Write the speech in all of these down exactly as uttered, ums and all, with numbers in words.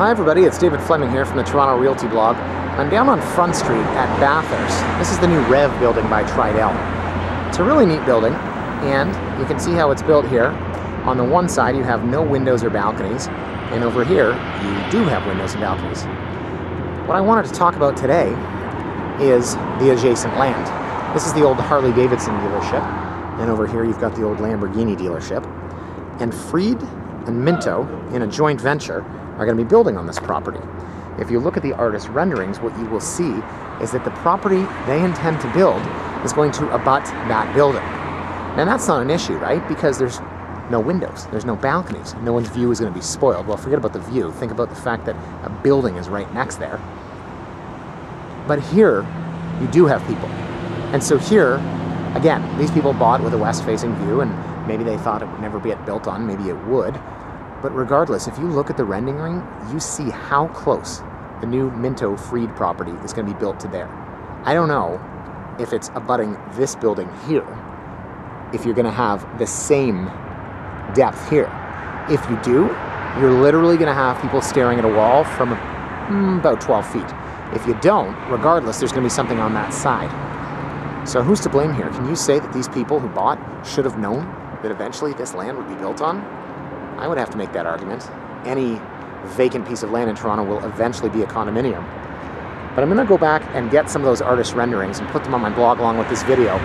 Hi everybody, it's David Fleming here from the Toronto Realty Blog. I'm down on Front Street at Bathurst. This is the new Rev building by Tridel. It's a really neat building, and you can see how it's built here. On the one side you have no windows or balconies, and over here you do have windows and balconies. What I wanted to talk about today is the adjacent land. This is the old Harley-Davidson dealership, and over here you've got the old Lamborghini dealership, and Freed and Minto, in a joint venture, are going to be building on this property. If you look at the artist's renderings, what you will see is that the property they intend to build is going to abut that building. Now that's not an issue, right? Because there's no windows, there's no balconies, no one's view is going to be spoiled. Well, forget about the view, think about the fact that a building is right next there. But here, you do have people. And so here, again, these people bought with a west-facing view, and maybe they thought it would never get built on, maybe it would. But regardless, if you look at the rendering, you see how close the new Minto Freed property is going to be built to there. I don't know if it's abutting this building here, if you're going to have the same depth here. If you do, you're literally going to have people staring at a wall from about twelve feet. If you don't, regardless, there's going to be something on that side. So who's to blame here? Can you say that these people who bought should have known that eventually this land would be built on? I would have to make that argument. Any vacant piece of land in Toronto will eventually be a condominium. But I'm going to go back and get some of those artist renderings and put them on my blog along with this video,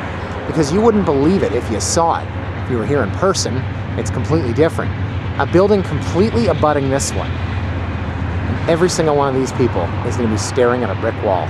because you wouldn't believe it if you saw it. If you were here in person, it's completely different. A building completely abutting this one. And every single one of these people is going to be staring at a brick wall.